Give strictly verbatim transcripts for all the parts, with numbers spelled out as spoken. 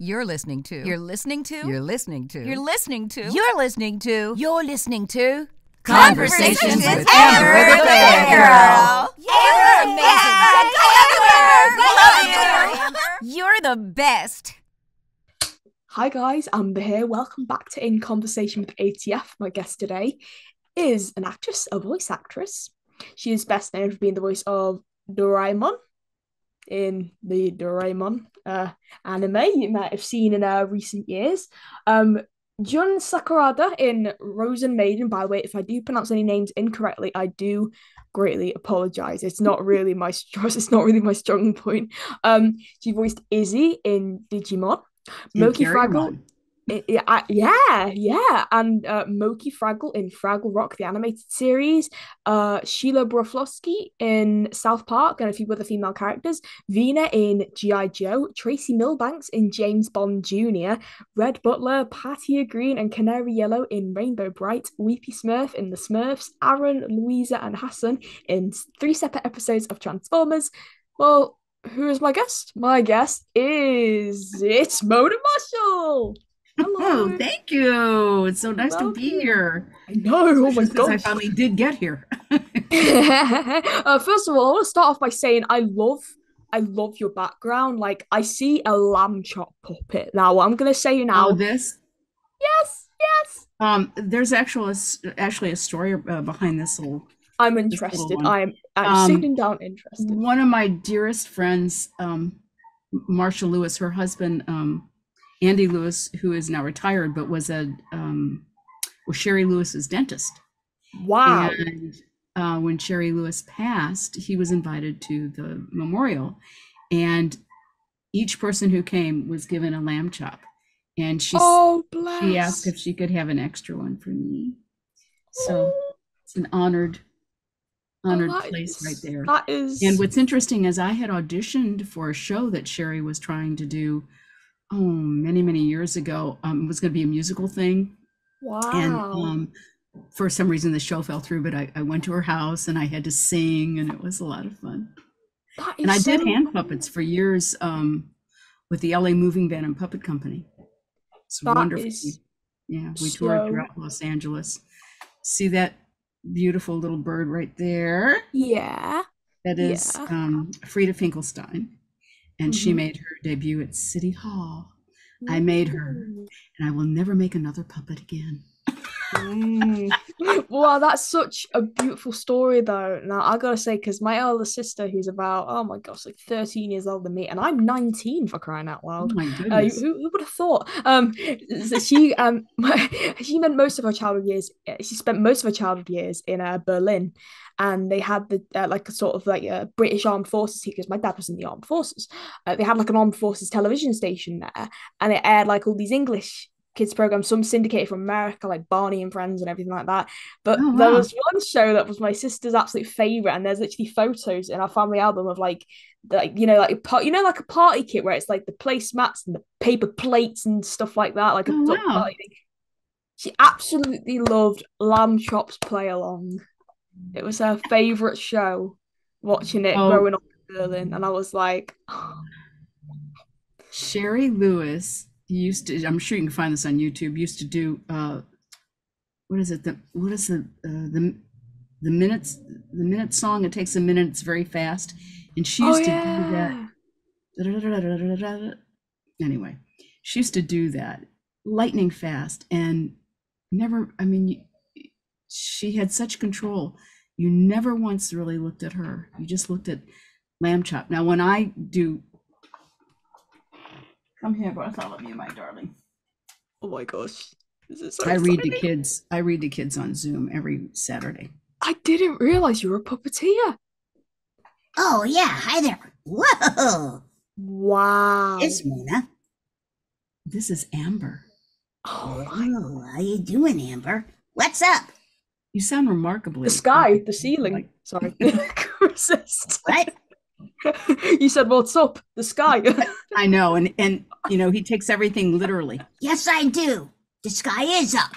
You're listening to. You're listening to. You're listening to. You're listening to. You're listening to. You're listening to. Conversations with Amber the Fan Girl. You're amazing. Amber, you're the best. Hi guys, Amber here. Welcome back to In Conversation with A T F. My guest today is an actress, a voice actress. She is best known for being the voice of Doraemon in the Doraemon uh, anime you might have seen in uh, recent years. Um, Jun Sakurada in Rozen Maiden. By the way, if I do pronounce any names incorrectly, I do greatly apologise. It's not really my it's not really my strong point. Um, she voiced Izzy in Digimon. Mokey Fraggle. Yeah, yeah, yeah, and uh, Mokey Fraggle in Fraggle Rock, the animated series, uh, Sheila Broflovski in South Park and a few other female characters, Vina in G I Joe, Tracy Milbanks in James Bond Junior, Red Butler, Patty Green and Canary Yellow in Rainbow Bright, Weepy Smurf in The Smurfs, Aaron, Louisa and Hassan in three separate episodes of Transformers. Well, who is my guest? My guest is... it's Mona Marshall! Hello. Oh, thank you. It's so nice Welcome. to be here. I know. Especially oh my gosh. I finally did get here. uh, first of all, I want to start off by saying I love, I love your background. Like, I see a lamb chop puppet now. I'm going to say now. Oh, this? Yes, yes. Um, there's actual, actually a story uh, behind this little. I'm interested. I'm, I'm um, sitting down interested. One of my dearest friends, um, Marsha Lewis, her husband, um, Andy Lewis, who is now retired, but was a um, was Shari Lewis's dentist. Wow! And uh, when Shari Lewis passed, he was invited to the memorial, and each person who came was given a lamb chop. And she oh, bless. she asked if she could have an extra one for me. So oh. it's an honored honored oh, place is, right there. That is. And what's interesting is I had auditioned for a show that Shari was trying to do. Oh, many, many years ago, um, it was going to be a musical thing. Wow. And um, for some reason, the show fell through, but I, I went to her house and I had to sing, and it was a lot of fun. That is and I so did hand cool. puppets for years um, with the L A Moving Band and Puppet Company. It's that wonderful. Yeah, we so... toured throughout Los Angeles. See that beautiful little bird right there? Yeah. That is yeah. Um, Frida Finkelstein. And mm-hmm. she made her debut at City Hall. Mm-hmm. I made her, and I will never make another puppet again. mm. Wow, that's such a beautiful story, though. Now, I gotta say, because my older sister, who's about, oh my gosh, like thirteen years older than me, and I'm nineteen, for crying out loud. Oh my goodness. Uh, who, who would have thought? Um, so she, um, she spent most of her childhood years, she spent most of her childhood years in uh, Berlin. And they had the uh, like a sort of like a British Armed Forces, because my dad was in the Armed Forces. Uh, they had like an Armed Forces television station there, and it aired like all these English kids programs, some syndicated from America, like Barney and Friends and everything like that. But oh, wow. there was one show that was my sister's absolute favorite, and there's literally photos in our family album of like, like you know, like part, you know, like a party kit where it's like the placemats and the paper plates and stuff like that, like oh, a wow. party thing. She absolutely loved Lamb Chop's Play Along. It was her favorite show, watching it oh. growing up in Berlin, and I was like, oh. Shari Lewis used to. I'm sure you can find this on YouTube. Used to do uh, what is it? The what is the uh, the the minutes the minute song? It takes a minute. It's very fast, and she used oh, yeah. to do that. Anyway, she used to do that lightning fast, and never. I mean. You, She had such control. You never once really looked at her. You just looked at lamb chop. Now, when I do, come here, both all of you, my darling. Oh my gosh, this is so I exciting. read to kids. I read to kids on Zoom every Saturday. I didn't realize you were a puppeteer. Oh yeah, hi there. Whoa. Wow. It's Mona. This is Amber. Oh, oh how you doing, Amber? What's up? You sound remarkably. The sky, like, the ceiling. Like, sorry. Resist. What? You said, well, what's up? The sky. I know. And, and, you know, he takes everything literally. Yes, I do. The sky is up.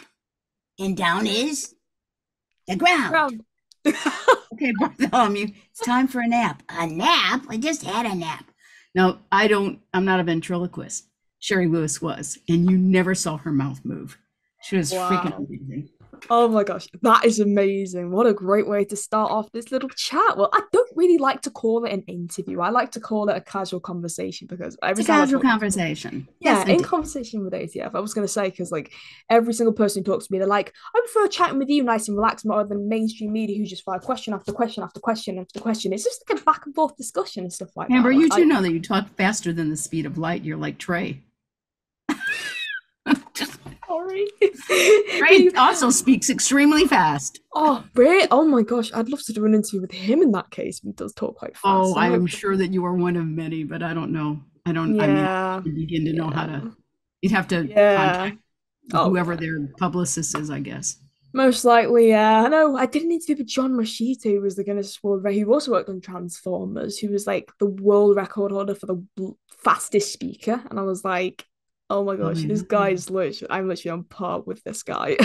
And down is the ground. ground. Okay, Bartholomew, it's time for a nap. A nap? I just had a nap. No, I don't. I'm not a ventriloquist. Shari Lewis was, and you never saw her mouth move. She was wow. freaking amazing. Oh my gosh, that is amazing. What a great way to start off this little chat. Well, I don't really like to call it an interview. I like to call it a casual conversation because every it's a casual conversation. Yeah, yes, in indeed. Conversation with A T F. I was going to say, because like every single person who talks to me, they're like, I prefer chatting with you nice and relaxed rather than mainstream media who just fire question after question after question after question. It's just like a back and forth discussion and stuff like Amber, that. Amber, you like, do I, know that you talk faster than the speed of light. You're like Trey. Sorry. Ray also speaks extremely fast. Oh, Ray! Oh my gosh, I'd love to do an interview with him in that case. He does talk quite fast. Oh, I am sure that you are one of many, but I don't know. I don't. Yeah. I mean, I begin to yeah. know how to. You'd have to yeah. contact whoever oh, yeah. their publicist is, I guess. Most likely, yeah. I know. I did an interview with John Rashid, who was the Guinness World Record, who also worked on Transformers, who was like the world record holder for the fastest speaker, and I was like, oh my gosh, oh, yeah. this guy is literally, I'm literally on par with this guy.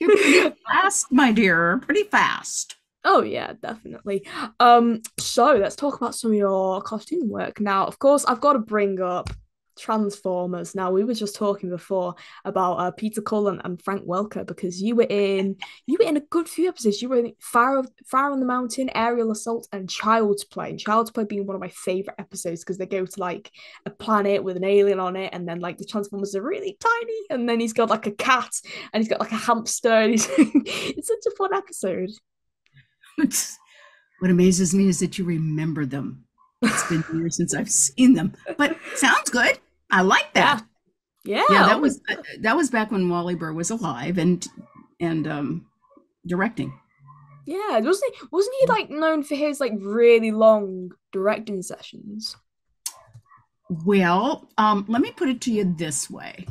You're pretty fast, my dear, pretty fast. Oh yeah, definitely. Um, so let's talk about some of your costume work. Now, of course, I've got to bring up Transformers. Now, we were just talking before about uh, Peter Cullen and Frank Welker, because you were in you were in a good few episodes. You were in Fire, Fire on the Mountain, Aerial Assault, and Child's Play. And Child's Play being one of my favorite episodes, because they go to like a planet with an alien on it, and then like the Transformers are really tiny, and then he's got like a cat, and he's got like a hamster. And he's it's such a fun episode. What amazes me is that you remember them. It's been years since I've seen them, but sounds good. I like that. Yeah, yeah. yeah that was that was back when Wally Burr was alive and and um, directing. Yeah, wasn't he, wasn't he like known for his like really long directing sessions? Well, um, let me put it to you this way: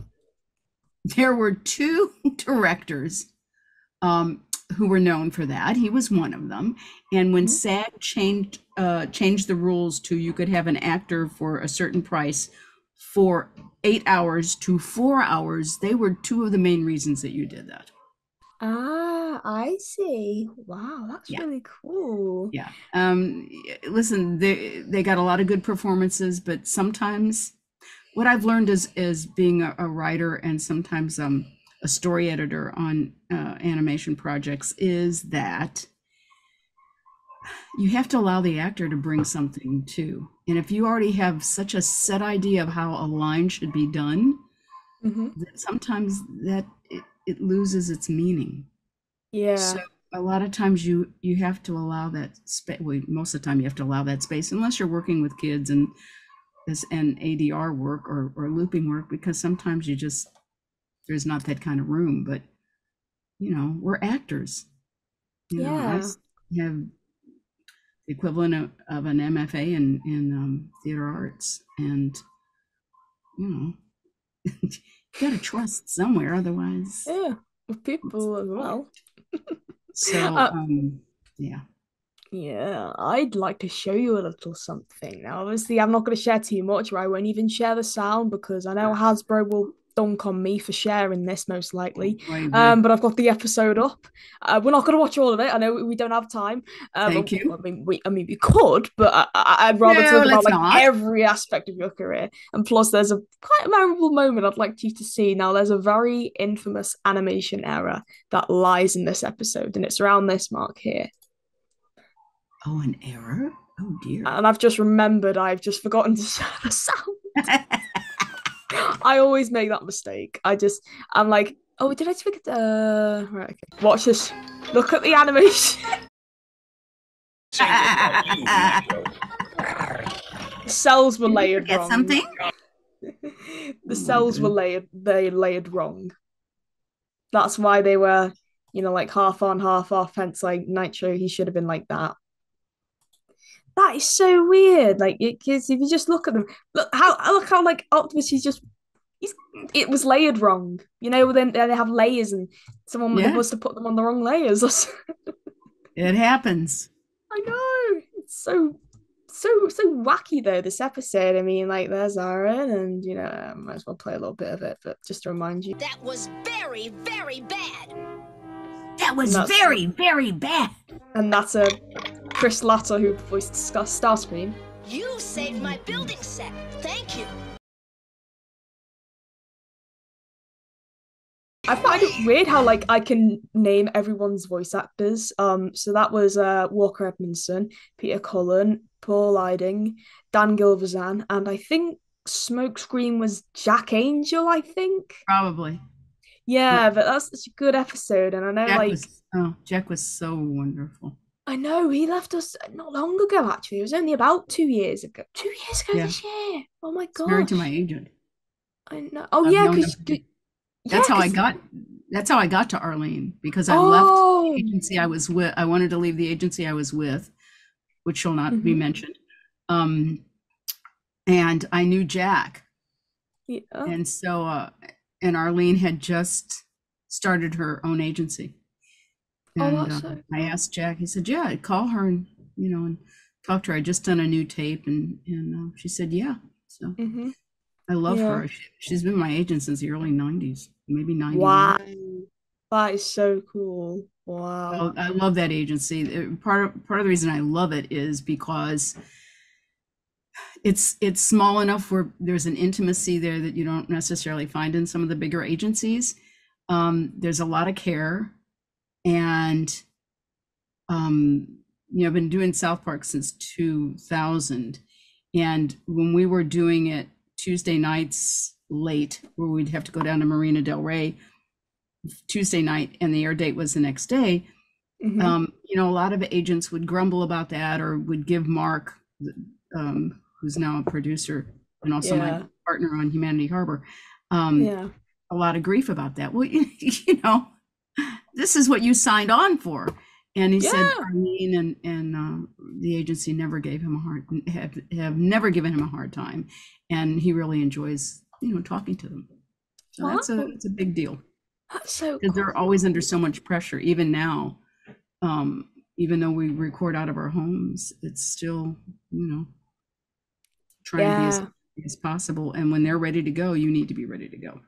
there were two directors um, who were known for that. He was one of them, and when mm-hmm. SAG changed uh, changed the rules to you could have an actor for a certain price. For eight hours to four hours, they were two of the main reasons that you did that. Ah, I see. Wow, that's yeah. really cool. Yeah. Um, listen, they they got a lot of good performances, but sometimes what I've learned is is being a, a writer and sometimes um a story editor on uh, animation projects is that you have to allow the actor to bring something too. And if you already have such a set idea of how a line should be done, mm-hmm. that sometimes that it, it loses its meaning. Yeah. So a lot of times you you have to allow that space. Well, most of the time you have to allow that space, unless you're working with kids and this and A D R work or or looping work, because sometimes you just there's not that kind of room. But you know, we're actors. You yeah. know, I have. Equivalent of, of an M F A in, in um, theater arts, and you know, you gotta trust somewhere, otherwise, yeah, with people as well. So, uh, um, yeah, yeah, I'd like to show you a little something now. Obviously, I'm not going to share too much, or I won't even share the sound because I know Hasbro will. Dunk on me for sharing this most likely. Right, right. Um, but I've got the episode up. Uh, we're not going to watch all of it. I know we don't have time. Um, Thank you. I mean, we, I mean, we could, but I, I'd rather no, talk about like, every aspect of your career. And plus, there's a quite memorable moment I'd like you to see. Now, there's a very infamous animation error that lies in this episode, and it's around this mark here. Oh, an error? Oh, dear. And I've just remembered I've just forgotten to share the sound. I always make that mistake. I just, I'm like, oh, did I speak? Uh, right, okay. Watch this. Look at the animation. The cells were layered wrong. Something? The cells were layered, they layered wrong. That's why they were, you know, like half on, half off, hence like Nitro, he should have been like that. That is so weird. Like, because if you just look at them, look how look how like Optimus. He's just, he's, it was layered wrong. You know, then they have layers, and someone yeah. was to put them on the wrong layers. It happens. I know. It's so so so wacky though. This episode. I mean, like, there's Aaron, and you know, I might as well play a little bit of it, but just to remind you, that was very very bad. That was very very bad. And that's a. Chris Latta, who voiced Starscream, You saved my building set. Thank you. I find it weird how, like, I can name everyone's voice actors. Um, so that was uh, Walker Edmondson, Peter Cullen, Paul Iding, Dan Gilvezan, and I think Smokescreen was Jack Angel, I think. Probably. Yeah, yeah. But that's such a good episode, and I know, Jack like... Was, oh, Jack was so wonderful. I know, he left us not long ago, actually. It was only about two years ago. Two years ago yeah. this year! Oh, my God. Married to my agent. I know. Oh, I've yeah, because... That's yeah, how I got. That's how I got to Arlene, because I oh. left the agency I was with. I wanted to leave the agency I was with, which shall not mm-hmm. be mentioned. Um, and I knew Jack, yeah. and so uh, and Arlene had just started her own agency. And, oh, that's uh, so. I asked Jack. He said, "Yeah, I'd call her and you know and talk to her. I just done a new tape, and and uh, she said, yeah. So mm-hmm. I love yeah. her. She, she's been my agent since the early nineties. Maybe ninety. Wow, that is so cool. Wow, I love that agency. Part of part of the reason I love it is because it's it's small enough where there's an intimacy there that you don't necessarily find in some of the bigger agencies. Um, there's a lot of care, and um, you know, I've been doing South Park since two thousand, and when we were doing it Tuesday nights late, where we'd have to go down to Marina Del Rey Tuesday night, and the air date was the next day. Mm-hmm. Um, you know, a lot of agents would grumble about that, or would give Mark, um, who's now a producer and also yeah. my partner on Humanity Harbor, um, yeah. a lot of grief about that. Well, you, you know, this is what you signed on for. And he yeah. said, Arlene and, and uh, the agency never gave him a hard, have, have never given him a hard time. And he really enjoys, you know, talking to them. So wow. that's a, it's a big deal. That's so cool. They're always under so much pressure, even now, um, even though we record out of our homes, it's still, you know, trying yeah. to be as, as possible. And when they're ready to go, you need to be ready to go.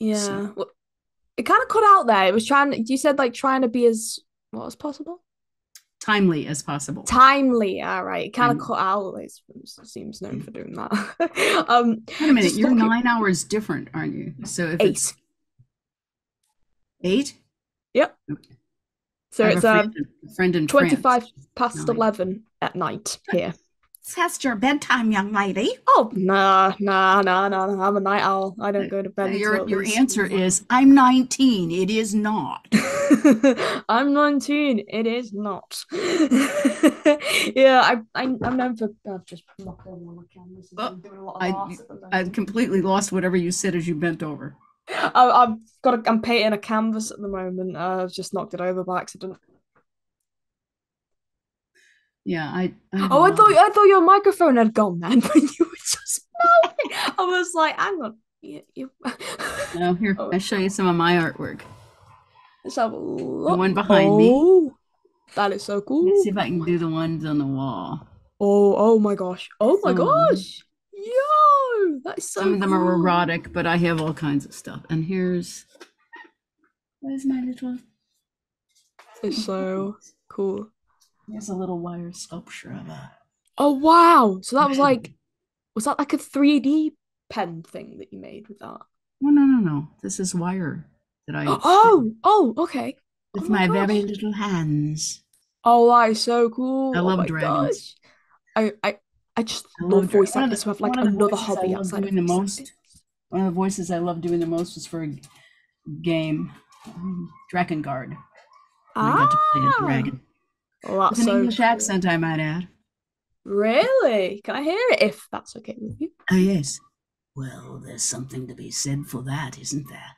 Yeah. So. Well, it kind of cut out there. It was trying, you said like trying to be as, what was possible? Timely as possible. Timely, all right. Kind of cut out. It seems known for doing that. um, Wait a minute, you're nine hours different, aren't you? So if eight. It's eight. Yep. Okay. So it's a friend, um, a friend in twenty-five France. Past nine. eleven at night here. It's past your bedtime, young lady. Oh no, no, no, no! I'm a night owl. I don't go to bed. Your your answer is I'm nineteen. It is not. I'm nineteen. It is not. yeah, I, I I'm known for. I've just put my phone on my cameras. Well, doing a lot of I I completely lost whatever you said as you bent over. I, I've got. A, I'm painting a canvas at the moment. Uh, I've just knocked it over by accident. Yeah, I. I oh, I thought it. I thought your microphone had gone then when you were just. I was like, hang on, you. you. No, here oh. I'll show you some of my artwork. Let's have a look. The one behind oh, me. That is so cool. Let's see if I can do the ones on the wall. Oh, oh my gosh! Oh my some, gosh! Yo, that's so. Some of them cool. are erotic, but I have all kinds of stuff. And here's. Where's my little? It's so cool. There's a little wire sculpture of a. Oh wow! So that was like, was that like a three D pen thing that you made with that? No, no, no, no. This is wire that I. Oh, oh, okay. With oh my, my very little hands. Oh, that is so cool! I love oh dragons. Gosh. I, I, I just I love, love voice actors who have like another hobby outside doing of the most. Actors. One of the voices I love doing the most was for a game, um, Drakengard. Ah. I got to play a dragon. Oh, that's an so English true. Accent, I might add. Really? Can I hear it if that's okay with you? Oh, yes. Well, there's something to be said for that, isn't there?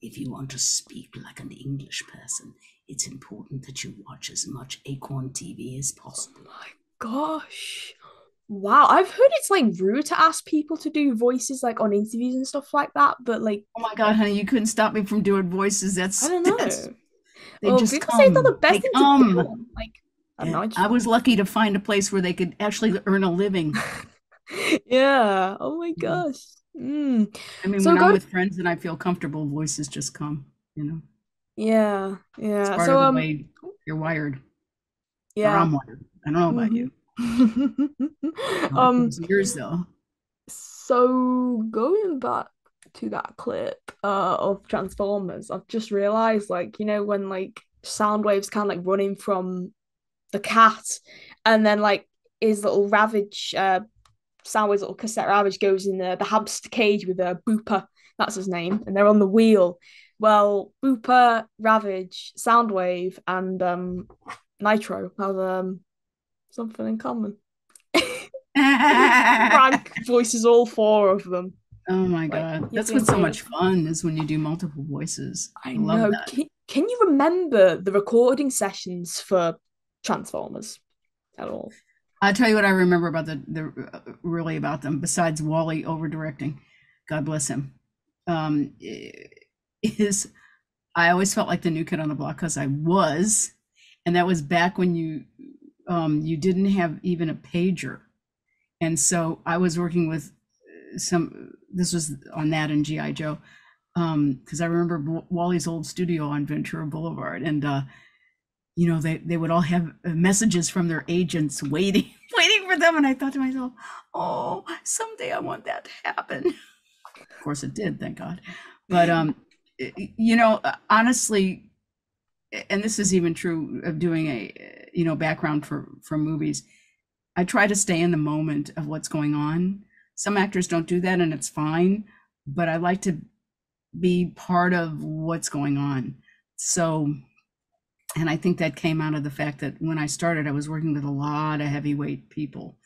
If you want to speak like an English person, it's important that you watch as much Acorn T V as possible. Oh, my gosh. Wow, I've heard it's, like, rude to ask people to do voices, like, on interviews and stuff like that, but, like... Oh, my God, honey, you couldn't stop me from doing voices. That's... I don't know. That's... They well, just because come. They thought the best they thing come. To do. Like, I'm yeah, not sure. I was lucky to find a place where they could actually earn a living. yeah. Oh my gosh. Mm. I mean, so when go I'm with friends and I feel comfortable, voices just come. You know. Yeah. Yeah. It's part so of the um, way you're wired. Yeah. Or I'm wired. I don't know about mm-hmm. you. um, yours though. So going back to that clip uh, of Transformers, I've just realised, like, you know, when like sound waves kind of like running from the cat, and then like his little Ravage, uh, Soundwave's little cassette Ravage goes in the, the hamster cage with a Booper, that's his name, and they're on the wheel. Well, Booper, Ravage, Soundwave, and um, Nitro have um, something in common. Frank voices all four of them. Oh my god, like, that's what's so much fun, is when you do multiple voices. I, I love know. That. Can, can you remember the recording sessions for Transformers at all? I'll tell you what I remember about the, the uh, really about them, besides Wally over-directing, God bless him, um, is I always felt like the new kid on the block, because I was, and that was back when you um, you didn't have even a pager. And so I was working with some, this was on that and G I Joe, because um, I remember B- Wally's old studio on Ventura Boulevard, and uh, you know, they, they would all have messages from their agents waiting, waiting for them. And I thought to myself, oh, someday I want that to happen. Of course it did, thank God. But, um, you know, honestly, and this is even true of doing a, you know, background for, for movies, I try to stay in the moment of what's going on. Some actors don't do that and it's fine, but I like to be part of what's going on. So, and I think that came out of the fact that when I started, I was working with a lot of heavyweight people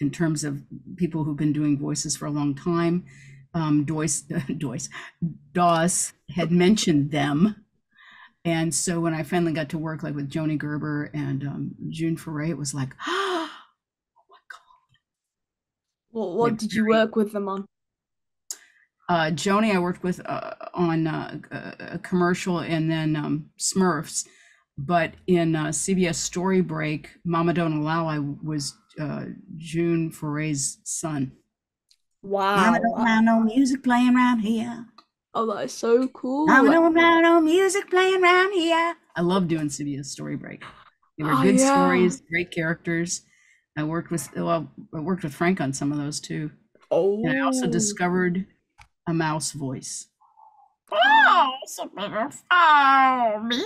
in terms of people who've been doing voices for a long time. Um, Doyce, Doyce, Doss had mentioned them. And so when I finally got to work like with Joni Gerber and um, June Foray, it was like, oh my God. Well, what like, did you work with them on? Uh, Joni, I worked with uh, on uh, a commercial, and then um, Smurfs. But in uh, C B S Story Break, Mama Don't Allow, I was uh, June Foray's son. Wow. Mama don't allow no music playing around here. Oh, that is so cool. Mama don't allow no music playing around here. I love doing C B S Story Break. They were oh, good yeah. stories, great characters. I worked with well, I worked with Frank on some of those too. Oh. And I also discovered a mouse voice. Oh, oh, me.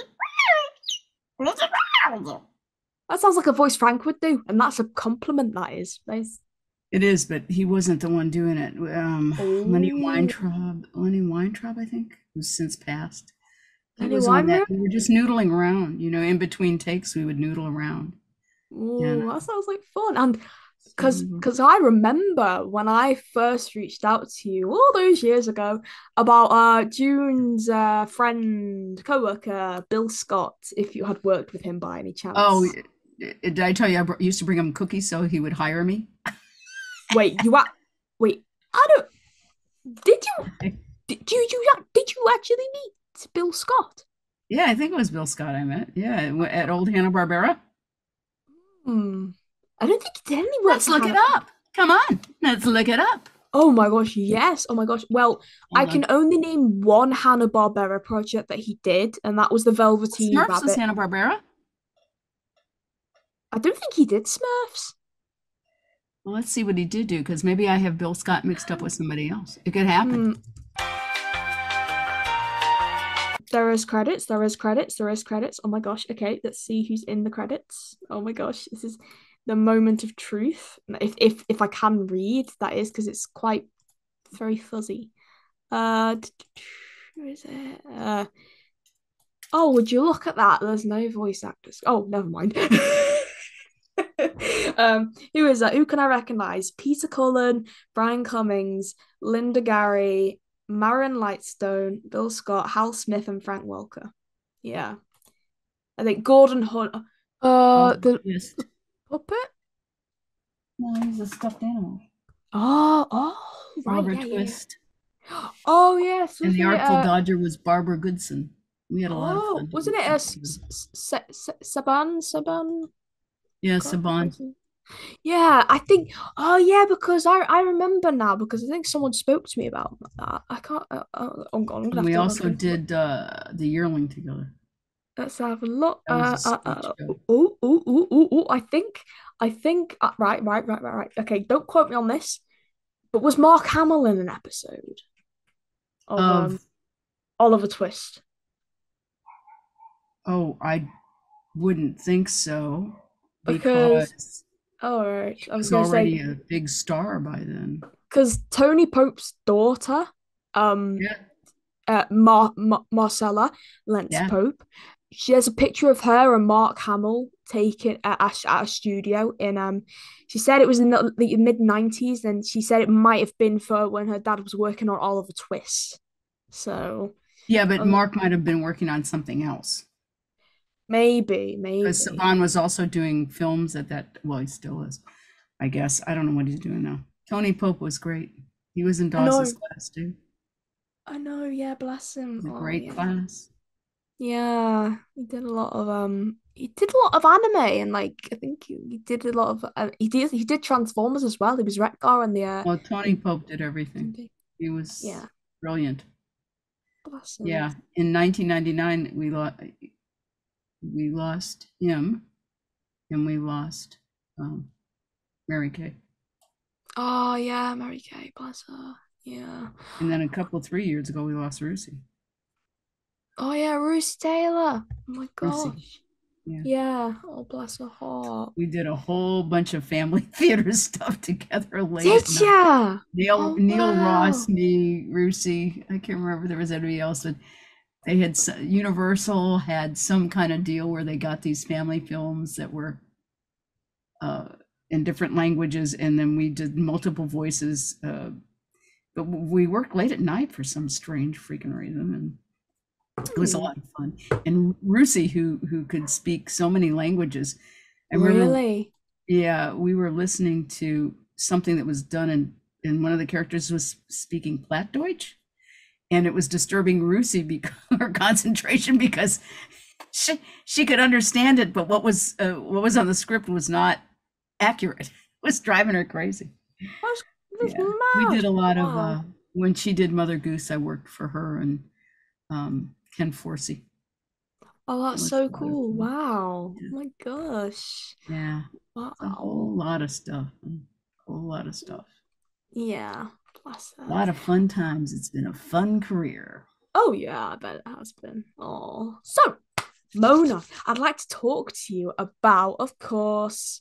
That sounds like a voice Frank would do, and that's a compliment. That is nice. It is, but he wasn't the one doing it. Um, oh. Lenny Weintraub, Lenny Weintraub, I think, who's since passed. He was on that. We were just noodling around, you know, in between takes, we would noodle around. Oh, yeah. That sounds like fun. And because because I remember when I first reached out to you all those years ago about uh June's uh friend co-worker Bill Scott, if you had worked with him by any chance. Oh, did I tell you I br- used to bring him cookies so he would hire me? Wait, you a- wait I don't did you did you, you did you actually meet Bill Scott? Yeah, I think it was Bill Scott I met. Yeah, at old Hanna-Barbera. Hmm. I don't think he did any work. Let's look it up. Come on. Let's look it up. Oh my gosh, yes. Oh my gosh. Well, I can only name one Hanna-Barbera project that he did, and that was the Velveteen Rabbit. Smurfs was Hanna-Barbera? I don't think he did Smurfs. Well, let's see what he did do, because maybe I have Bill Scott mixed up with somebody else. It could happen. Mm. There is credits, there is credits, there is credits. Oh my gosh. Okay, let's see who's in the credits. Oh my gosh, this is... the moment of truth. If if if I can read, that is, because it's quite it's very fuzzy. Uh, where is it? Uh, oh, would you look at that? There's no voice actors. Oh, never mind. um, who is that? Who can I recognise? Peter Cullen, Brian Cummings, Linda Gary, Marin Lightstone, Bill Scott, Hal Smith, and Frank Welker. Yeah, I think Gordon Hunt. Uh, the. Yes. Puppet? No, he's a stuffed animal. Oh, oh, right. Barbara yeah, Twist. Yeah. Oh, yes. And the Artful uh, Dodger was Barbara Goodson. We had a oh, lot of fun. Wasn't it a S- S- S- Saban? Saban? Yeah, Saban. Yeah, I think. Oh, yeah, because I, I remember now, because I think someone spoke to me about that. I can't. Uh, uh, I'm gone. I'm and we also did uh, The Yearling together. Let's have a look. Uh, uh, uh, oh, oh, oh, oh, oh, I think, I think, uh, right, right, right, right, right. Okay, don't quote me on this, but was Mark Hamill in an episode of um, um, Oliver Twist? Oh, I wouldn't think so. Because, because all right, I was, was already say, a big star by then. Because Tony Pope's daughter, um, yeah. uh, Mar- Mar- Marcella Lentz yeah. Pope. She has a picture of her and Mark Hamill taken at a, at a studio in um. She said it was in the, the mid nineties, and she said it might have been for when her dad was working on Oliver Twist. So yeah, but um, Mark might have been working on something else. Maybe, maybe. Because Saban was also doing films at that. Well, he still is, I guess. I don't know what he's doing now. Tony Pope was great. He was in Dawson's class too. I know. Yeah, bless him. Oh, great yeah. class. Yeah, he did a lot of um, he did a lot of anime, and like I think he, he did a lot of uh, he did he did Transformers as well. He was Retgar and the. Uh, well, Tony Pope did everything. He was yeah. brilliant. Bless him. Yeah, in nineteen ninety-nine we lost we lost him, and we lost um, Mary Kay. Oh yeah, Mary Kay, bless her. Yeah. And then a couple three years ago we lost Rusey. Oh yeah, Ruth Taylor. Oh my gosh. Yeah. yeah. Oh, bless her heart. We did a whole bunch of family theater stuff together later. Did ya? Neil, oh, Neil wow. Ross, me, Rusey. I can't remember if there was anybody else, but they had Universal had some kind of deal where they got these family films that were uh, in different languages, and then we did multiple voices. Uh, but we worked late at night for some strange freaking reason, and it was a lot of fun. And Rusey, who who could speak so many languages, I remember, really yeah we were listening to something that was done, and and one of the characters was speaking Plattdeutsch, and it was disturbing Rusey because her concentration, because she she could understand it, but what was uh, what was on the script was not accurate. It was driving her crazy. That's, that's yeah. We did a lot wow. of uh, when she did Mother Goose, I worked for her, and um Ken Forsey. Oh, that's so cool. Wow. Yeah. Oh my gosh. Yeah. Wow. A whole lot of stuff. A whole lot of stuff. Yeah. Bless her. A lot of fun times. It's been a fun career. Oh yeah, I bet it has been. Oh. So, Mona, I'd like to talk to you about, of course,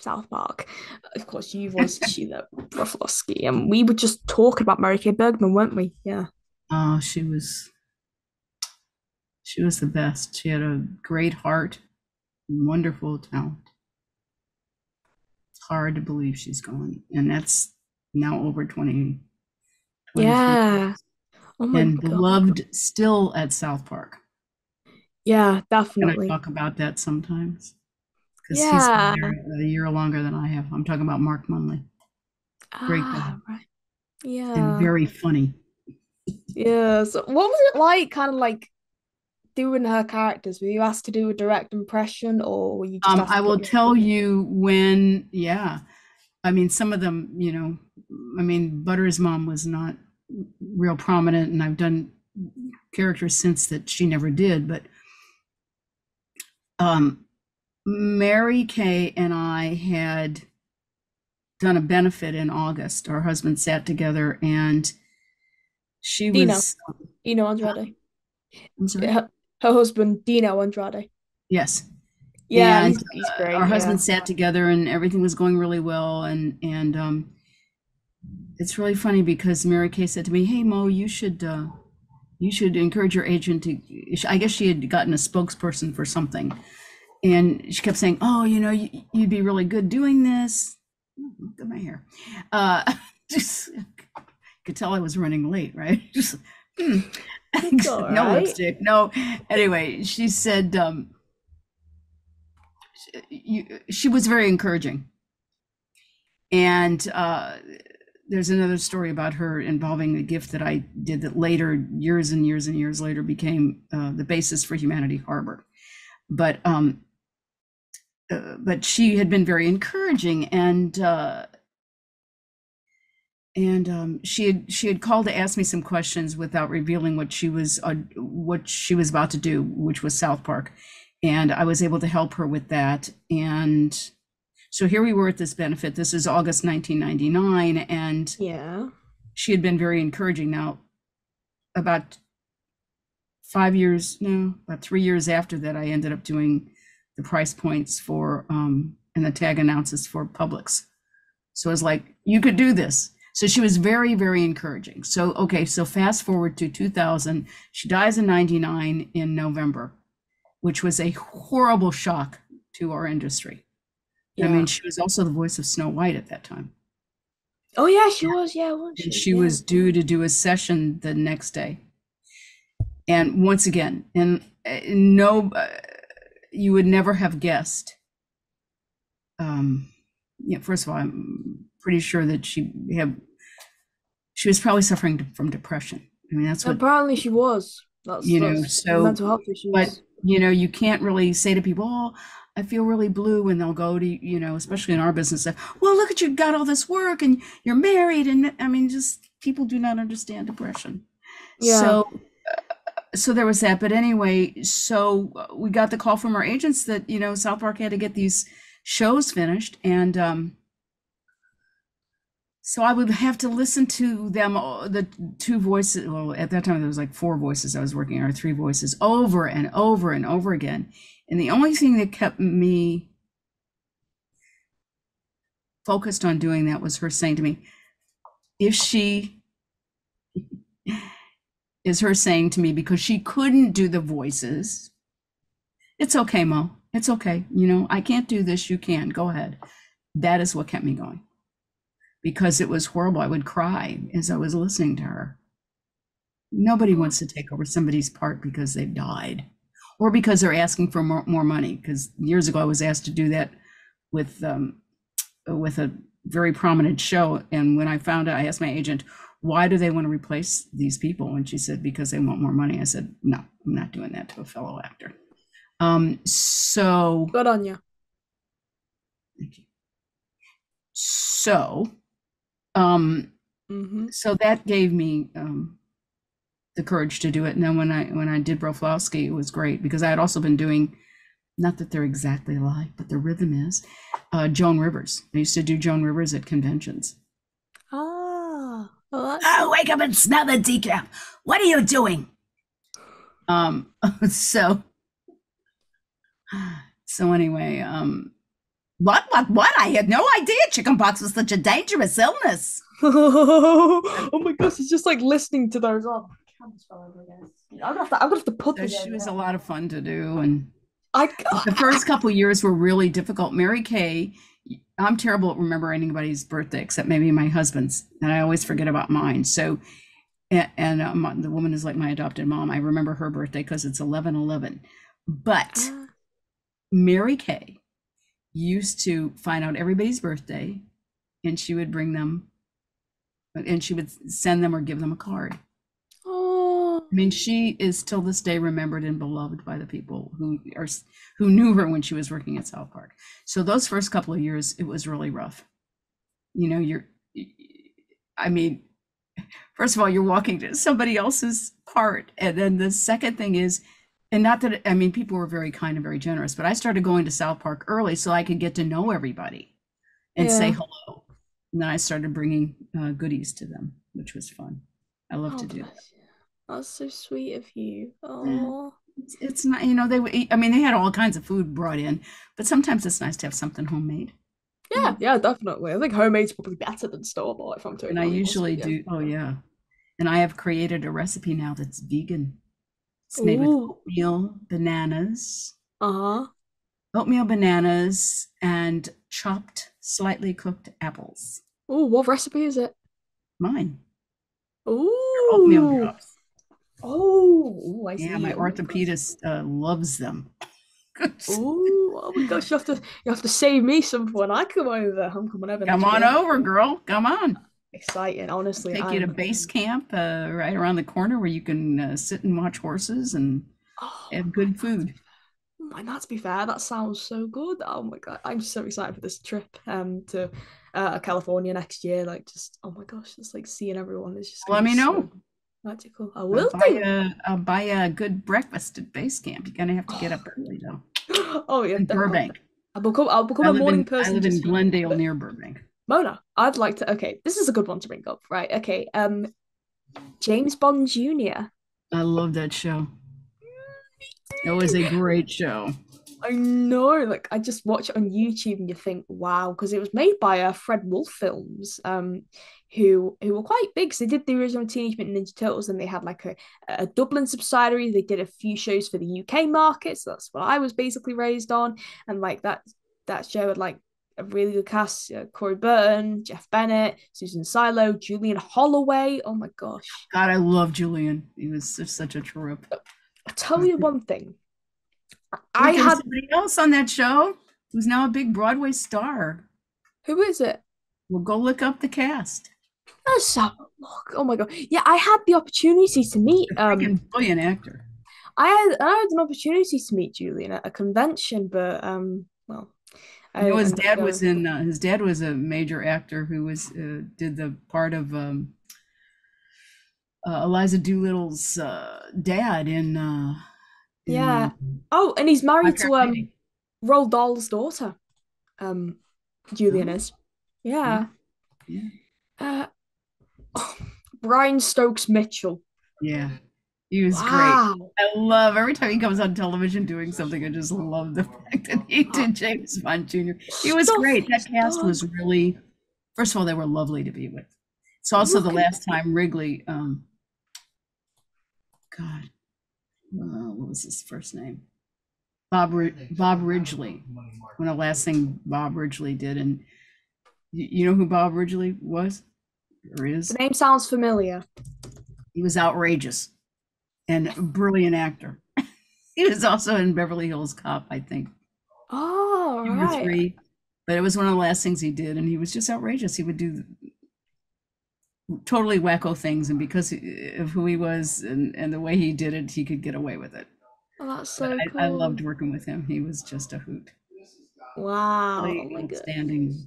South Park. Of course, you voiced Sheila Broflovski, and we were just talking about Mary Kay Bergman, weren't we? Yeah. Oh, she was She was the best. She had a great heart and wonderful talent. It's hard to believe she's gone. And that's now over twenty. Yeah. Oh my and God. Beloved still at South Park. Yeah, definitely. Can I talk about that sometimes? Because yeah. he's been there a year longer than I have. I'm talking about Mark Munley. Great ah, guy. Right. Yeah. And very funny. Yeah. So what was it like, kind of like, doing her characters? Were you asked to do a direct impression, or were you just um I will tell you when yeah I mean some of them, you know I mean Butter's mom was not real prominent, and I've done characters since that she never did, but um Mary Kay and I had done a benefit in August. Our husbands sat together, and she Dino. was Dino Andrade. I'm sorry? Yeah. Her husband, Dino Andrade. Yes. Yeah, and, he's, he's great. Uh, our yeah. husband sat together, and everything was going really well. And and um, it's really funny because Mary Kay said to me, "Hey Mo, you should uh, you should encourage your agent to." I guess she had gotten a spokesperson for something, and she kept saying, "Oh, you know, you, you'd be really good doing this." Oh, look at my hair. Uh, just could tell I was running late, right? Just. Hmm. No right. lipstick, no. Anyway, she said um, she, you, she was very encouraging. And uh, there's another story about her involving a gift that I did that later, years and years and years later, became uh, the basis for Humanity Harbor. But um, uh, but she had been very encouraging, and uh, And um, she had she had called to ask me some questions without revealing what she was uh, what she was about to do, which was South Park, and I was able to help her with that. And so here we were at this benefit. This is August nineteen ninety-nine, and yeah, she had been very encouraging. Now, about five years, no, about three years after that, I ended up doing the price points for um, and the tag announces for Publix. So I was like, you could do this. So she was very, very encouraging. So, okay, so fast forward to two thousand, she dies in ninety-nine in November, which was a horrible shock to our industry. Yeah. I mean, she was also the voice of Snow White at that time. Oh yeah, she was, yeah. Wasn't she? And she yeah. was due to do a session the next day. And once again, and no, uh, you would never have guessed. Um, yeah, first of all, I'm pretty sure that she had She was probably suffering from depression. I mean, that's what apparently she was. That's, you know, that's so mental health issues. But you know, you can't really say to people, "Oh, I feel really blue," and they'll go to, you know, especially in our business, "Well, look at you, got all this work, and you're married," and I mean, just people do not understand depression. Yeah. So, so there was that. But anyway, so we got the call from our agents that, you know, South Park had to get these shows finished, and um, so I would have to listen to them, the two voices, well, at that time there was like four voices I was working on, or three voices, over and over and over again. And the only thing that kept me focused on doing that was her saying to me, if she, is her saying to me, because she couldn't do the voices, "It's okay, Mo, it's okay. You know, I can't do this, you can, go ahead." That is what kept me going, because it was horrible. I would cry as I was listening to her. Nobody wants to take over somebody's part because they've died, or because they're asking for more, more money. Because years ago I was asked to do that with um, with a very prominent show, and when I found out, I asked my agent, "Why do they want to replace these people?" And she said, "Because they want more money." I said, "No, I'm not doing that to a fellow actor." Um, so good on you. Thank you. So. Um, mm-hmm. So that gave me um, the courage to do it. And then when I when I did Broflovski, it was great, because I had also been doing, not that they're exactly alike, but the rhythm is, uh, Joan Rivers. I used to do Joan Rivers at conventions. Oh, well, oh, wake up and smell the decaf. What are you doing? Um, so, so anyway, um. What, what, what? I had no idea chickenpox was such a dangerous illness. Oh my gosh, it's just like listening to those. Oh, I can't spell it again. I'm gonna have, have to put this. So she was a lot of fun to do, and I, the first couple of years were really difficult. Mary Kay, I'm terrible at remembering anybody's birthday except maybe my husband's, and I always forget about mine. So, and, and um, the woman is like my adopted mom. I remember her birthday because it's eleven eleven. But uh. Mary Kay used to find out everybody's birthday, and she would bring them, and she would send them or give them a card. Oh, I mean, she is till this day remembered and beloved by the people who are who knew her when she was working at South Park. So those first couple of years, it was really rough. You know, you're, I mean, first of all, you're walking to somebody else's part, and then the second thing is, and not that, I mean, people were very kind and very generous, but I started going to South Park early so I could get to know everybody and yeah. say hello. And then I started bringing uh, goodies to them, which was fun. I love oh, to do that. That's so sweet of you. Oh, yeah. it's, it's not, you know, they, I mean, they had all kinds of food brought in, but sometimes it's nice to have something homemade. Yeah, mm-hmm. yeah, definitely. I think homemade's probably better than store-bought if I'm doing it. And I usually yeah. do, oh yeah. And I have created a recipe now that's vegan. It's made Ooh. with oatmeal, bananas, uh-huh. oatmeal, bananas, and chopped, slightly cooked apples. Oh, what recipe is it? Mine. Oh, oatmeal drops. Oh, ooh, I see. Yeah, my orthopedist uh, loves them. Ooh, oh my gosh, you have to you have to save me some when I come over. I'm coming over. Come on week. over, girl. Come on. Exciting, honestly. Take I'm, you to base camp uh, right around the corner where you can uh, sit and watch horses and oh, have good food. And that, to be fair, that sounds so good. Oh my god, I'm so excited for this trip um to uh California next year. Like, just oh my gosh, just like seeing everyone is just. Let me know. So magical. I will I'll do. Buy a, I'll buy a good breakfast at base camp. You're gonna have to get up early though. Oh yeah, in Burbank. I'll become. I'll become I a morning in, person. I live in Glendale but, near Burbank. Mona, I'd like to. Okay, this is a good one to bring up, right? Okay, um, James Bond Junior. I love that show. It was a great show. I know, like I just watch it on YouTube and you think, wow, because it was made by uh, Fred Wolf Films, um, who who were quite big. So they did the original Teenage Mutant Ninja Turtles, and they had like a, a Dublin subsidiary. They did a few shows for the U K market, so that's what I was basically raised on. And like that that show had like a really good cast: uh, Corey Burton, Jeff Bennett, Susan Silo, Julian Holloway. Oh my gosh! God, I love Julian. He was just such a trip. I'll tell you one thing. I Wait, had somebody else on that show who's now a big Broadway star. Who is it? Well, go look up the cast. Let's have a look. Oh my god! Yeah, I had the opportunity to meet. A um, brilliant actor. I had I had an opportunity to meet Julian at a convention, but um, well, I, you know, his I dad was in. Uh, his dad was a major actor who was uh, did the part of. Um, Uh, Eliza Doolittle's uh, dad in, uh, in yeah. Oh, and he's married to um, Roald Dahl's daughter. Um, Julian oh. is. Yeah. Yeah. Uh, oh, Brian Stokes Mitchell. Yeah, he was wow. great. I love every time he comes on television doing something. I just love the fact that he did James Bond Junior. He was Stuff great. That cast done. was really. First of all, they were lovely to be with. It's also the last time Wrigley. Um, God, uh, what was his first name? Bob Bob Ridgely. When the last thing Bob Ridgely did, and you, you know who Bob Ridgely was or is? The name sounds familiar. He was outrageous and a brilliant actor. He was also in Beverly Hills Cop, I think. Oh, all right. Three, but it was one of the last things he did, and he was just outrageous. He would do totally wacko things, and because of who he was and, and the way he did it, he could get away with it. Oh, that's so I, cool. I loved working with him. He was just a hoot. Wow. Like, oh outstanding. Goodness.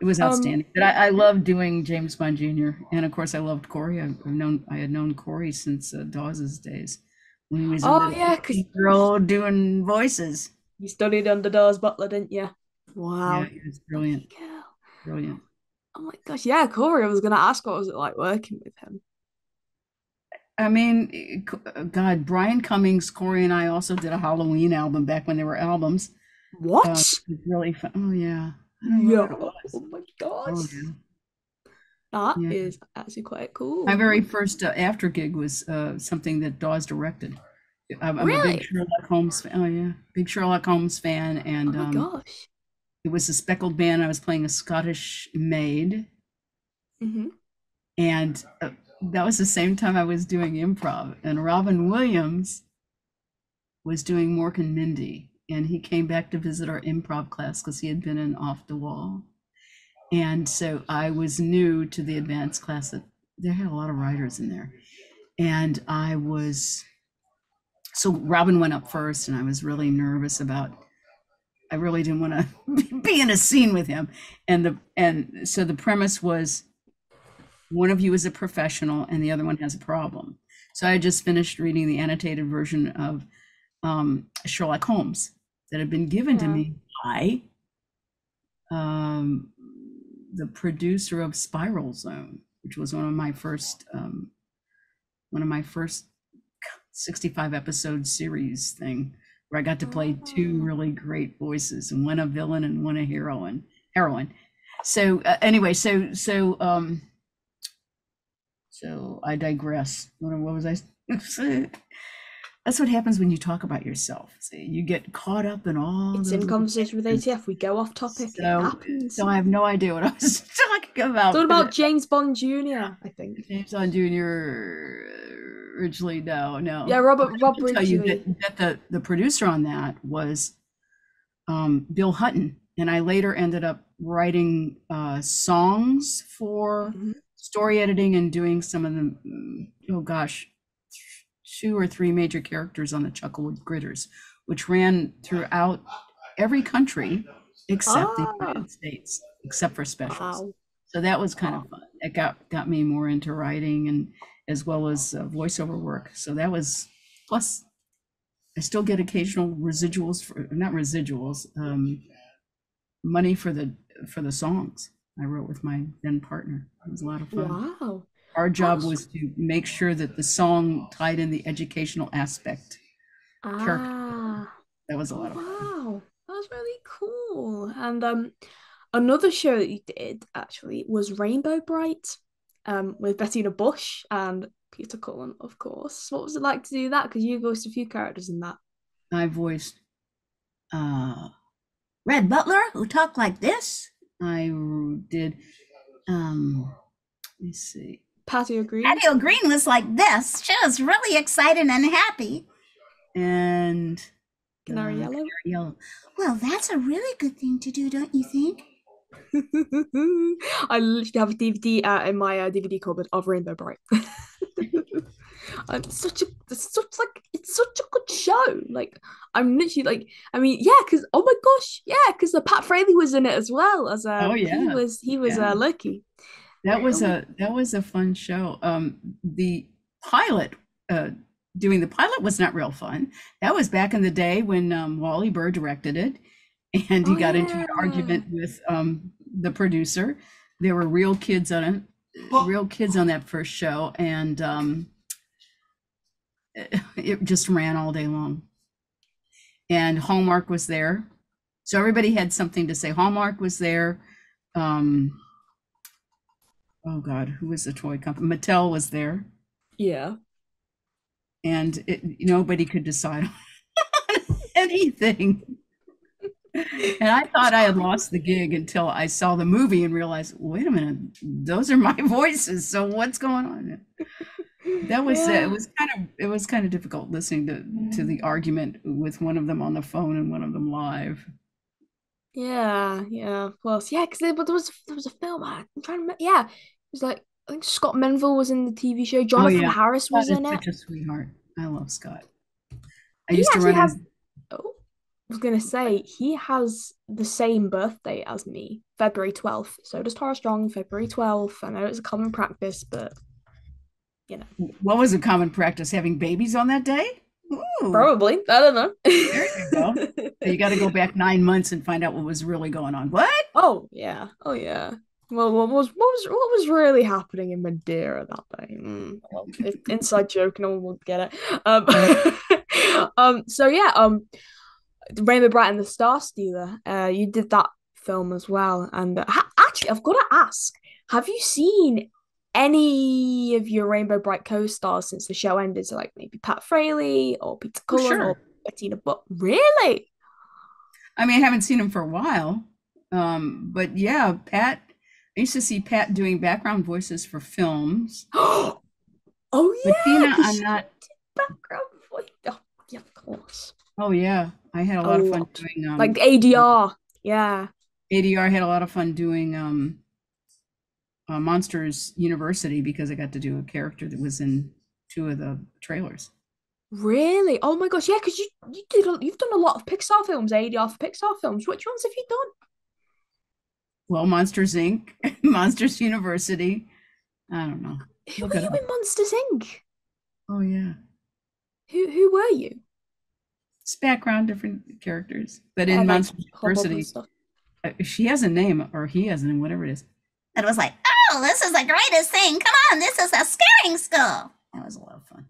It was outstanding. Um, but I, I loved doing James Bond Junior And of course I loved Corey. I've known, I had known Corey since uh, Dawes's days. When he was oh yeah, because you're all doing voices. You studied under Dawes Butler, didn't you? Wow. Yeah, he was brilliant. Yeah. Brilliant. Oh my gosh, yeah, Corey, I was going to ask, what was it like working with him? I mean, God, Brian Cummings, Corey and I also did a Halloween album back when there were albums. What? Uh, it was really fun. Oh, yeah. Yeah. Oh my gosh. Oh, yeah. That yeah. is actually quite cool. My very first uh, after gig was uh, something that Dawes directed. I'm, I'm really? a big Sherlock Holmes fan. Oh, yeah. Big Sherlock Holmes fan. And, oh my um, gosh. It was a speckled band. I was playing a Scottish maid. Mm-hmm. And uh, that was the same time I was doing improv. And Robin Williams was doing Mork and Mindy. And he came back to visit our improv class because he had been in Off the Wall. And so I was new to the advanced class. That they had a lot of writers in there. And I was, so Robin went up first, and I was really nervous about I really didn't want to be in a scene with him. And the and so the premise was, one of you is a professional and the other one has a problem. So I had just finished reading the annotated version of um, Sherlock Holmes that had been given yeah. to me by um, the producer of Spiral Zone, which was one of my first, um, one of my first sixty-five episode series thing, where I got to play two really great voices, and one a villain and one a heroine. Heroine. So uh, anyway, so so um, so I digress. What, what was I? That's what happens when you talk about yourself. See, you get caught up in all. It's in conversation with A T F. We go off topic. So, it happens. So I have no idea what I was talking about. Talking about James Bond Junior, I think. James Bond Junior. Ridgely, no, no. Yeah, Robert. Rob Ridgely. Tell you that, that the the producer on that was um, Bill Hutton, and I later ended up writing uh, songs for mm-hmm. story editing and doing some of the oh gosh, two or three major characters on the Chucklewood Gritters, which ran throughout every country except oh. the United States, except for specials. Wow. So that was kind wow. of fun. It got, got me more into writing and as well as uh, voiceover work. So that was, plus I still get occasional residuals, for, not residuals, um, money for the for the songs I wrote with my then partner. It was a lot of fun. Wow. Our job was to make sure that the song tied in the educational aspect. Ah, character. That was a lot of wow. fun. Wow, that was really cool. And um, another show that you did actually was Rainbow Bright, um, with Bettina Bush and Peter Cullen, of course. What was it like to do that? Because you voiced a few characters in that. I voiced uh, Red Butler, who talked like this. I did. Um, let me see. Patty Green. Patty Green was like this. She was really excited and happy. And Canary Yellow. Canary Yellow. Well, that's a really good thing to do, don't you think? I literally have a D V D uh, in my uh, D V D cupboard of Rainbow Bright. I'm such a, it's such like, it's such a good show. Like, I'm literally like, I mean, yeah, because oh my gosh, yeah, because the Pat Fraley was in it as well as uh, oh yeah, he was he was yeah. uh, Loki. That was a that was a fun show. Um, the pilot, uh, doing the pilot was not real fun. That was back in the day when um, Wally Burr directed it, and he oh, got yeah. into an argument with um, the producer. There were real kids on it, oh. real kids on that first show, and um, it, it just ran all day long. And Hallmark was there, so everybody had something to say. Hallmark was there. Um, Oh God, who was the toy company? Mattel was there. Yeah. And it, nobody could decide on anything. And I thought I had lost the gig until I saw the movie and realized, wait a minute, those are my voices. So what's going on? That was yeah. it. It was kind of it was kind of difficult listening to, yeah. to the argument with one of them on the phone and one of them live. Yeah, yeah, of course. Yeah, because there, there was there was a film. I'm trying to remember. Yeah, it was like I think Scott Menville was in the T V show. Jonathan oh, yeah. Harris was in it. Such a sweetheart. I love Scott. I he used to run. Has, his... Oh, I was gonna say he has the same birthday as me, February twelfth. So does Tara Strong, February twelfth. I know it's a common practice, but you know. What was a common practice? Having babies on that day? Ooh. Probably. I don't know. There you go. So you got to go back nine months and find out what was really going on. What? Oh yeah. Oh yeah. Well, what was what was what was really happening in Madeira that day? Mm. Well, inside joke. No one would get it. Um, um. So yeah. Um. Rainbow Bright and the Star Stealer. Uh, you did that film as well. And uh, ha- actually, I've got to ask: have you seen any of your Rainbow Bright co-stars since the show ended? So like maybe Pat Fraley or Peter Cullen oh, sure. or Bettina Butt. Really? I mean, I haven't seen him for a while, um, but yeah, Pat, I used to see Pat doing background voices for films. Oh yeah. Bettina, I'm not. Background voice. Oh, yeah, of course. Oh yeah. I had a lot a of fun lot. doing. Um, like A D R. Yeah. A D R had a lot of fun doing um, Uh, Monsters University because I got to do a character that was in two of the trailers. Really? Oh my gosh! Yeah, because you you did a, you've done a lot of Pixar films, A D R for Pixar films. Which ones have you done? Well, Monsters Incorporated, Monsters University. I don't know. Who Look were you up. in Monsters Incorporated? Oh yeah. Who who were you? It's background, different characters, but in yeah, Monsters University, she has a name or he has a name, whatever it is. And it was like, oh, this is the greatest thing. Come on, this is a scaring school. That was a lot of fun.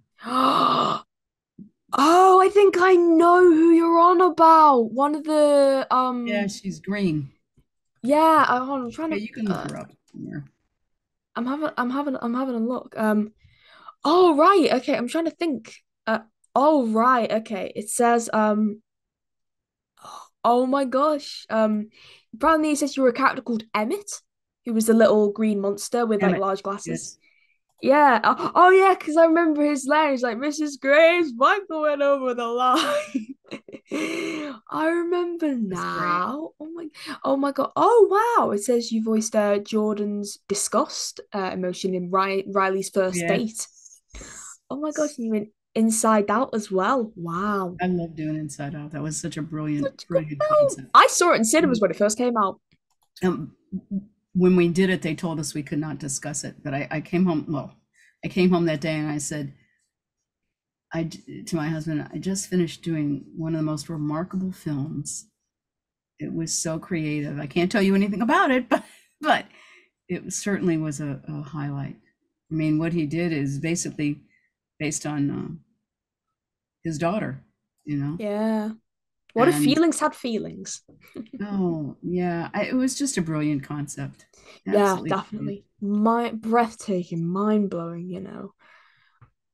Oh, I think I know who you're on about. One of the... um. Yeah, she's green. Yeah, I'm trying yeah, to... You can look uh, her up. Yeah. I'm having, I'm having, I'm having a look. Um, oh, right. Okay, I'm trying to think. Uh, oh, right. Okay, it says... um. Oh, my gosh. Um, apparently it says you were a character called Emmett, who was a little green monster with Damn like it. large glasses. Yes. Yeah. Oh, oh yeah, because I remember his line. He's like, Missus Graves, Michael went over the line. I remember now. Oh my, oh my God. Oh wow. It says you voiced uh, Jordan's disgust uh, emotion in Ry- Riley's first yes. date. Oh my gosh, you were in Inside Out as well. Wow. I love doing Inside Out. That was such a brilliant, such brilliant concept. I saw it in cinemas when it first came out. Um, when we did it, they told us we could not discuss it. But I, I came home, well, I came home that day and I said, I, to my husband, I just finished doing one of the most remarkable films. It was so creative. I can't tell you anything about it, but, but it certainly was a, a highlight. I mean, what he did is basically based on um, his daughter, you know? Yeah. What and, if feelings had feelings? Oh, yeah. I, it was just a brilliant concept. Absolutely. Yeah, definitely. My, breathtaking, mind-blowing, you know.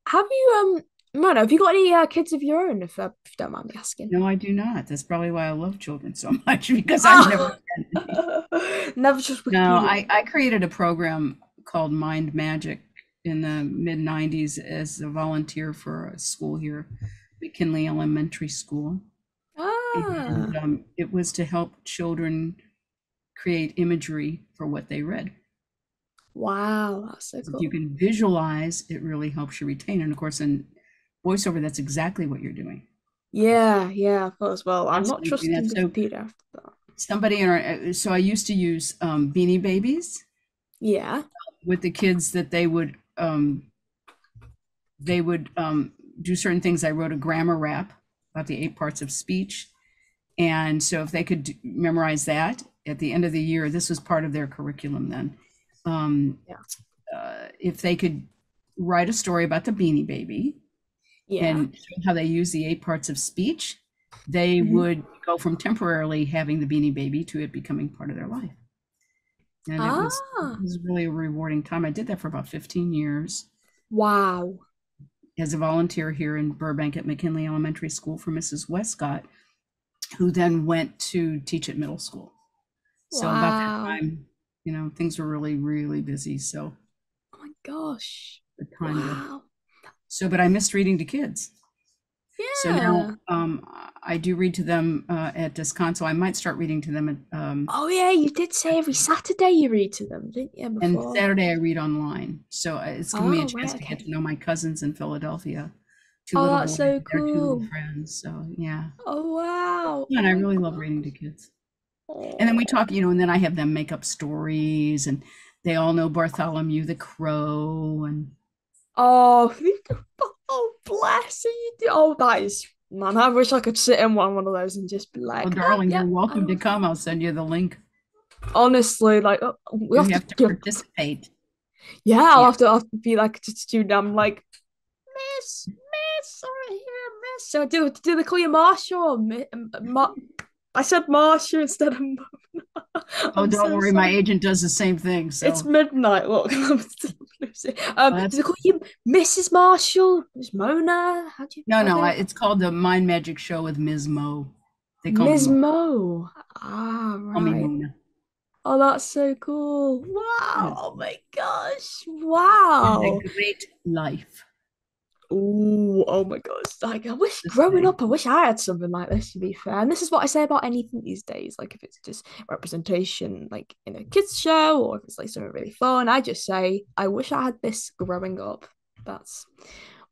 Have you, um, Mona, have you got any uh, kids of your own, if, uh, if you don't mind me asking? No, I do not. That's probably why I love children so much, because I've never... never just... No, I, I created a program called Mind Magic in the mid nineties as a volunteer for a school here, McKinley Elementary School. Ah. And, um, it was to help children create imagery for what they read. Wow, that's so cool. If you can visualize, it really helps you retain. And of course, in voiceover, that's exactly what you're doing. Yeah, yeah, of course. Well, I'm not trusting the computer after that. Somebody in our, so I used to use um, Beanie Babies. Yeah. With the kids that they would, um, they would um, do certain things. I wrote a grammar rap about the eight parts of speech. And so if they could do, memorize that at the end of the year, this was part of their curriculum then. Um, yeah. uh, if they could write a story about the Beanie Baby yeah. and how they use the eight parts of speech, they mm-hmm. would go from temporarily having the Beanie Baby to it becoming part of their life. And ah. it, was, it was really a rewarding time. I did that for about fifteen years. Wow. As a volunteer here in Burbank at McKinley Elementary School for Missus Westcott, who then went to teach at middle school. Wow. So about that time, you know, things were really, really busy. So. Oh my gosh. The time wow. of, so, but I missed reading to kids. Yeah. So now um, I do read to them uh, at Descanso. I might start reading to them. At, um, oh, yeah, you did say every Saturday you read to them, didn't you? Before? And Saturday I read online. So it's going to oh, be a chance right, to okay. get to know my cousins in Philadelphia. Two oh, that's boys, so cool. Two friends. So, yeah. Oh, wow. Yeah, and I really love reading to kids. Oh. And then we talk, you know, and then I have them make up stories, and they all know Bartholomew the Crow. And oh, oh, bless you. Oh, that is, man, I wish I could sit in one, one of those and just be like, oh, darling, oh, yeah, you're welcome I'm... to come. I'll send you the link. Honestly, like, oh, we have, have to, to give... participate. Yeah, I'll yeah. have, to, I'll have to be like a student. I'm like, Miss, Miss, I'm here, Miss. So, do, do they call you Marshall? Ma- Ma- I said Marshall instead of. Oh, don't so worry, sorry. My agent does the same thing. So. It's midnight. Look, I'm still losing. Um, well, do they call you Missus Marshall? Miss Mona? How do you? No, no, I, it's called the Mind Magic Show with Miz Mo. They call Miz Mo. Mo. Ah, right. Oh, that's so cool! Wow! Yeah. Oh my gosh! Wow! And a great life. Ooh, oh my gosh. Like, I wish growing up, I wish I had something like this, to be fair. And this is what I say about anything these days. Like, if it's just representation, like in a kids' show, or if it's like something really fun, I just say, I wish I had this growing up. That's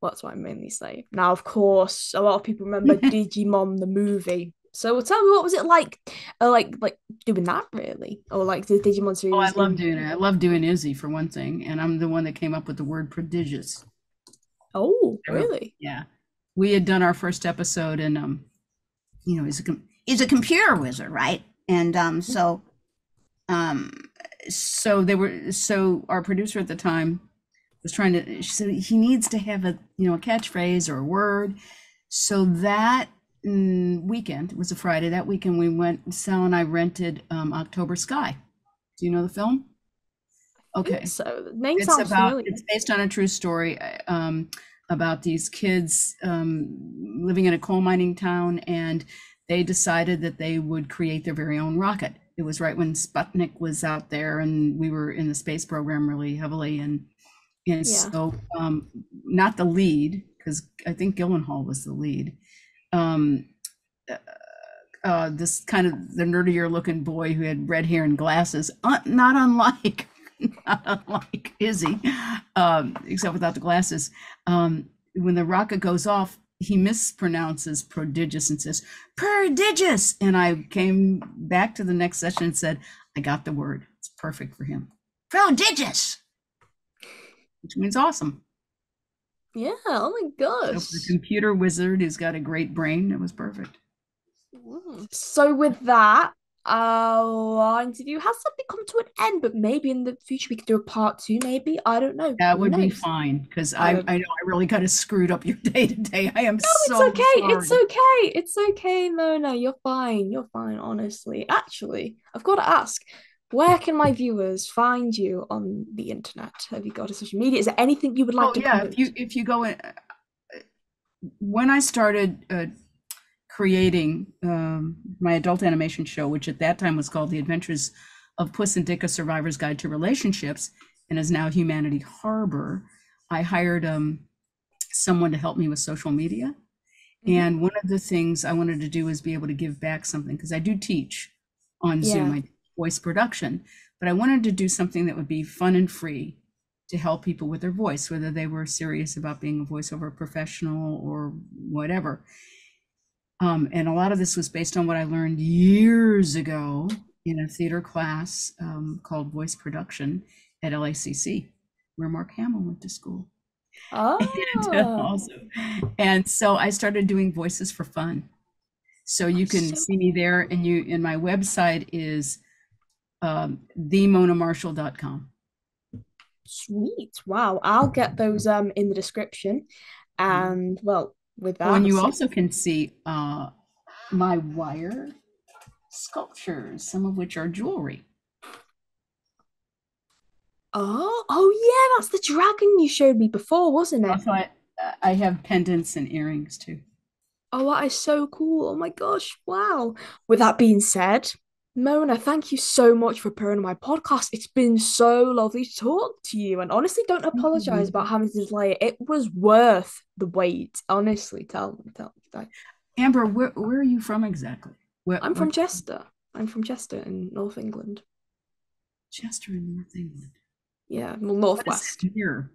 well, that's what I mainly say. Now, of course, a lot of people remember Digimon the movie. So tell me, what was it like, uh, like, like doing that really, or like the Digimon series? Oh, I love doing it. I love doing Izzy for one thing, and I'm the one that came up with the word prodigious. Oh, really? Yeah. We had done our first episode, and, um, you know, he's a, com- he's a computer wizard, right? And um, so um, so they were, so our producer at the time was trying to, she said he needs to have a, you know, a catchphrase or a word. So that mm, weekend, it was a Friday, that weekend we went, Sal and I rented um, October Sky. Do you know the film? Okay, so the name it's sounds about, familiar. It's based on a true story um, about these kids um, living in a coal mining town, and they decided that they would create their very own rocket. It was right when Sputnik was out there, and we were in the space program really heavily, and and yeah. so um, not the lead, because I think Gyllenhaal was the lead. Um, uh, uh, this kind of the nerdier looking boy who had red hair and glasses, uh, not unlike. Not unlike Izzy, um, except without the glasses, um, when the rocket goes off, he mispronounces prodigious and says prodigious. And I came back to the next session and said, I got the word. It's perfect for him. Prodigious, which means awesome. Yeah. Oh my gosh. So the computer wizard who's got a great brain. It was perfect. So with that, our interview has something come to an end, but maybe in the future we could do a part two. Maybe I don't know. That would be fine, because I, I I know I really kind of screwed up your day today. I am no, so it's okay. Sorry. It's okay. It's okay, Mona. You're fine. You're fine. Honestly, actually, I've got to ask, where can my viewers find you on the internet? Have you got a social media? Is there anything you would like oh, to? Yeah, comment? if you if you go in. When I started. Uh, creating um, my adult animation show, which at that time was called The Adventures of Puss and Dick, A Survivor's Guide to Relationships, and is now Humanity Harbor, I hired um, someone to help me with social media. Mm-hmm. And one of the things I wanted to do is be able to give back something, because I do teach on yeah. Zoom, I do voice production, but I wanted to do something that would be fun and free to help people with their voice, whether they were serious about being a voiceover professional or whatever. Um, and a lot of this was based on what I learned years ago in a theater class um, called voice production at L A C C, where Mark Hamill went to school. Oh. And, uh, also, and so I started doing voices for fun. So you can so see me there, and you. And my website is um, the mona marshall dot com. Sweet! Wow, I'll get those um in the description, and well. With that. Oh, and you also can see uh, my wire sculptures, some of which are jewelry. Oh, oh yeah, that's the dragon you showed me before, wasn't it? Also, I, I have pendants and earrings too. Oh, that is so cool. Oh my gosh, wow. With that being said, Mona, thank you so much for appearing on my podcast. It's been so lovely to talk to you. And honestly, don't apologize about having to delay it. It was worth the wait. Honestly, tell me, tell me. Amber, where, where are you from exactly? Where, I'm from Chester. I'm from Chester in North England. Chester in North England? Yeah, well, Northwest. What is near?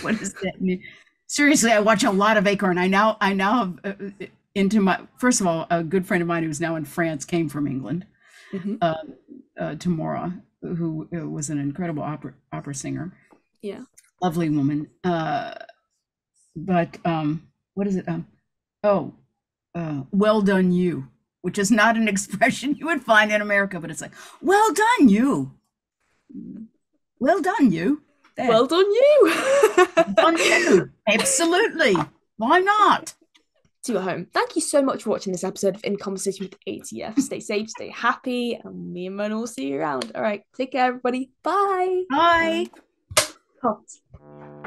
What is that near? Seriously, I watch a lot of Acorn. I now, I now have... Uh, into my first of all, a good friend of mine who's now in France came from England. Mm-hmm. uh, uh, Tamora, who uh, was an incredible opera opera singer, yeah, lovely woman. Uh, but um, what is it? Um, oh, uh, well done you, which is not an expression you would find in America, but it's like well done you, well done you, there. Well done you, well done you, absolutely. Why not? At home. Thank you so much for watching this episode of In Conversation with A T F. Stay safe, stay happy, and me and Mona will see you around. All right, take care, everybody. Bye. Bye. Bye.